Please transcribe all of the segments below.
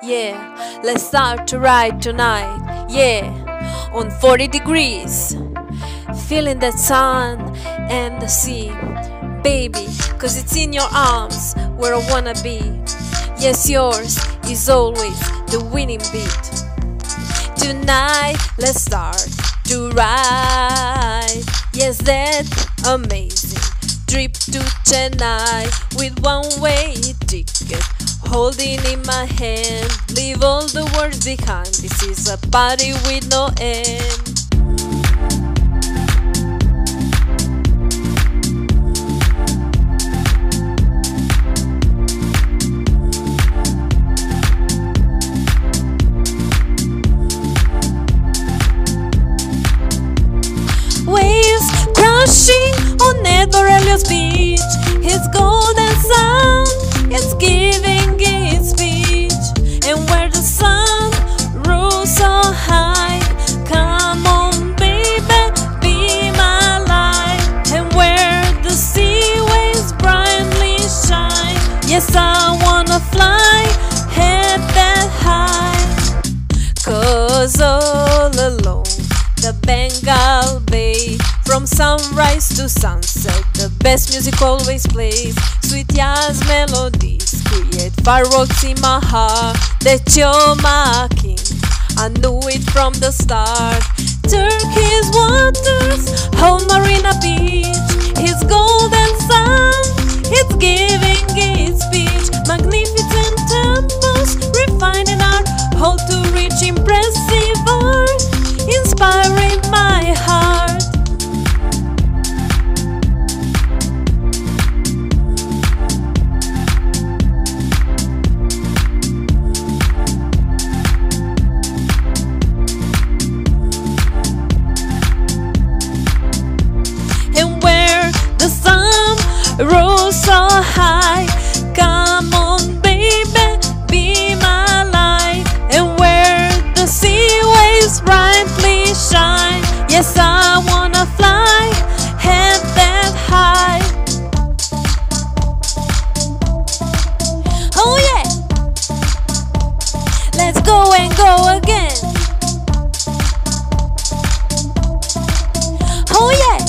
Yeah, let's start to ride tonight. Yeah, on 40 degrees, feeling the sun and the sea, baby, cause it's in your arms where I wanna be. Yes, yours is always the winning beat. Tonight, let's start to ride. Yes, that amazing trip to Chennai with one-way ticket, holding in my hand. Leave all the words behind. This is a party with no end. Waves crashing on Yazh beach. His golden sound is giving its speech, and where the sun rose so high, come on baby, be my light. And where the sea waves brightly shine, yes, I wanna fly, head that high. Cause all alone the Bengal Bay, from sunrise to sunset, the best music always plays. Sweet Yazh melodies create fireworks in my heart. That you're my king, I knew it from the start. Turkey's waters hold Marina Beach, his golden sun, it's giving its speech. Magnificent temples, refining art, hold to reach impressive art, inspiring my heart. And where the sun rose so high, come on baby, be my light. And where the sea waves brightly shine, yes, I wanna fly, head that high. Oh yeah, let's go and go again. Oh yeah,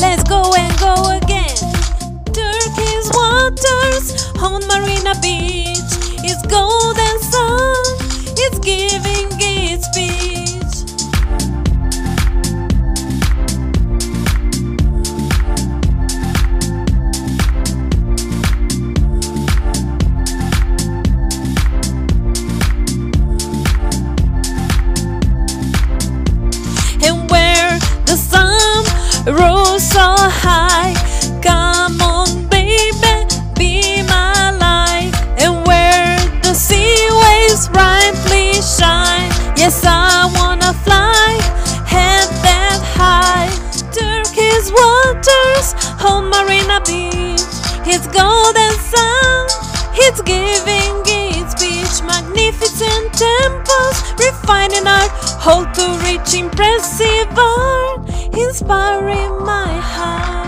let's go and go again. Turkey's waters on Marina Beach, its golden sun, it's giving its speech. And where the sun rose so high, come on baby, be my light. And where the sea waves brightly shine, yes, I wanna fly, head that high. Turkey's waters hold Marina Beach, its golden sun, it's giving its speech. Magnificent temples, refining art, hold to reach impressive art, inspiring my heart.